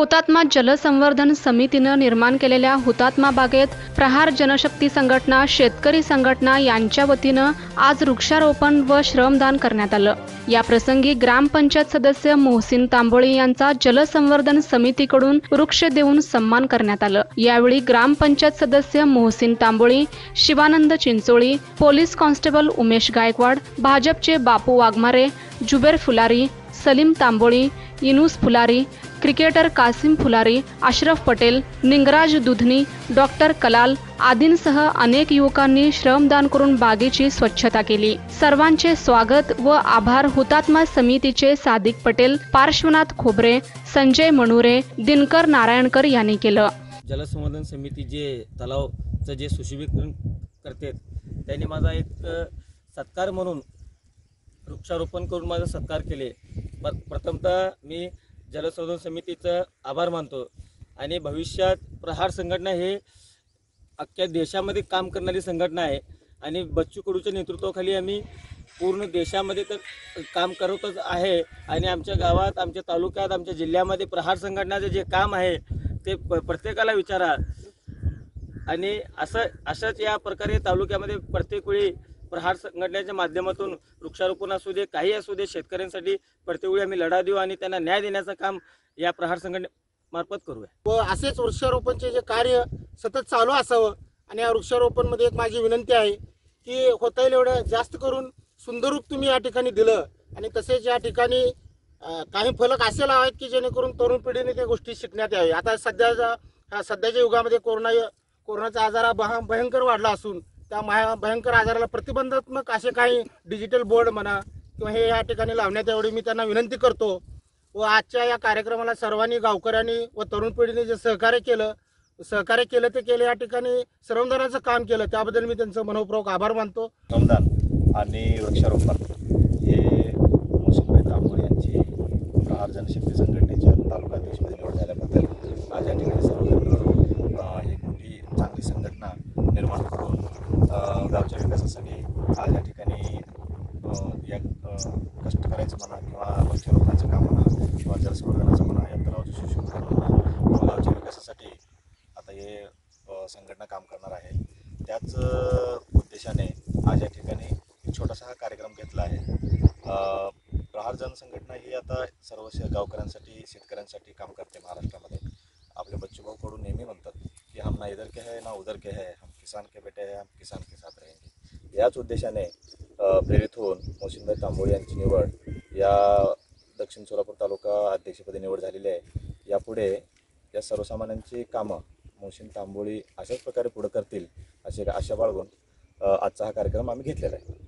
हुतात्मा जल संवर्धन समितीने निर्माण केलेल्या हुतात्मा बागेत प्रहार जनशक्ती संघटना, शेतकरी संघटना यांच्या वतीने आज वृक्षारोपण व श्रमदान करण्यात आले। या प्रसंगी ग्रामपंचायत सदस्य मोहसिन तांबोली यांचा जल संवर्धन समितीकडून वृक्ष देऊन सन्मान करण्यात आले। यावेळी ग्रामपंचायत सदस्य मोहसिन तांबोली, शिवानंद चिंचोली, पोलीस कॉन्स्टेबल उमेश गायकवाड़, भाजपचे बापू वाघमारे, जुबेर फुलारी, सलीम तांबो, इनूस फुलारी, क्रिकेटर कासिम फुलारे, अश्रफ पटेल, निंगराज दुधनी, डॉक्टर कलाल आदींसह अनेक युवकांनी श्रमदान करून बागेची स्वच्छता केली। सर्वांचे स्वागत व आभार हुतात्मा समितीचे सादिक पटेल, पार्श्वनाथ खोबरे, संजय मनुरे, दिनकर नारायणकर यांनी केलं। जलसंवर्धन समिती जे तलावचं जे सुशोभीकरण करते त्यांनी माझा एक सत्कार म्हणून वृक्षारोपण करून माझा सत्कार केले। प्रथमतः मी जलसंवर्धन समितीचा आभार मानतो आणि भविष्यात प्रहार संघटना हे अख्ख्या देशामध्ये काम करणारी संघटना आहे आणि बच्चू कडूच्या नेतृत्वाखाली आम्ही पूर्ण देशामध्ये तर काम करतच आहे आणि आमच्या गावात, आमच्या तालुक्यात, आमच्या जिल्ह्यामध्ये प्रहार संघटनाचे जे काम आहे ते प्रत्येकाला विचारा आणि अशाच या प्रकारे तालुक्यामध्ये प्रत्येक वेळी प्रहार संघटनेच्या माध्यमातून वृक्षारोपण असू दे, काही असू दे, शेतकऱ्यांसाठी प्रत्येकवेळी आम्ही लढा देऊ आणि त्यांना न्याय देण्याचं काम या प्रहार संघटनेमार्फत करूया व असेच वृक्षारोपणचे जे कार्य सतत चालू असावं। आणि या वृक्षारोपणमध्ये एक माझी विनंती आहे की होता येईल एवढं जास्त करून सुंदर रूप तुम्ही या ठिकाणी दिलं आणि तसेच या ठिकाणी काही फलक असे लावायत की जेणेकरून तरुण पिढीने त्या गोष्टी शिकण्यात यावी। आता सध्याच्या युगामध्ये कोरोनाचा आजार भयंकर वाढला असून त्या भयंकर आजाराला प्रतिबंधात्मक असे काही डिजिटल बोर्ड म्हणा किंवा हे या ठिकाणी लावण्यात एवढी मी त्यांना विनंती करतो व आजच्या या कार्यक्रमाला सर्वांनी, गावकऱ्यांनी व तरुण पिढीने जे सहकार्य केलं ते केलं, या ठिकाणी श्रमदानाचं काम केलं त्याबद्दल मी त्यांचं मनपूर्वक आभार मानतो। श्रमदान आणि वृक्षारोपण हे मोहसिन तांबोली यांची प्रहार जनशक्ती संघटनेच्या तालुका अध्यक्षपदी निवड झाल्याबद्दल आज या ठिकाणी सर्वांनी एक मोठी चांगली संघटना निर्माण करून गावच्या विकासासाठी आज या ठिकाणी कष्ट करायचं म्हणा किंवा वृक्षारोपणाचं काम म्हणा किंवा जलसंवर्धनाचं म्हणा या तलावाचं सुशोभीकरण म्हणा गावच्या विकासासाठी आता हे संघटना काम करणार आहे। त्याच उद्देशाने आज या ठिकाणी एक छोटासा हा कार्यक्रम घेतला आहे। प्रहार जन संघटना ही आता सर्व गावकऱ्यांसाठी, शेतकऱ्यांसाठी काम करते महाराष्ट्रामध्ये। आपले बच्चू भाऊ कडू नेहमी म्हणतात की हम ना इधर के है ना उधर के है, हम किसान के बेटे हैं, हम किसान के साथ रहेंगे। याच उद्देशाने प्रेरित होऊन मोहसिनभाई तांबोळी यांची निवड या दक्षिण सोलापूर तालुका अध्यक्षपदी निवड झालेली आहे। यापुढे या सर्वसामान्यांची कामं मोहसिन तांबोळी अशाच प्रकारे पुढे करतील अशी आशा बाळगून आजचा हा कार्यक्रम आम्ही घेतलेला आहे।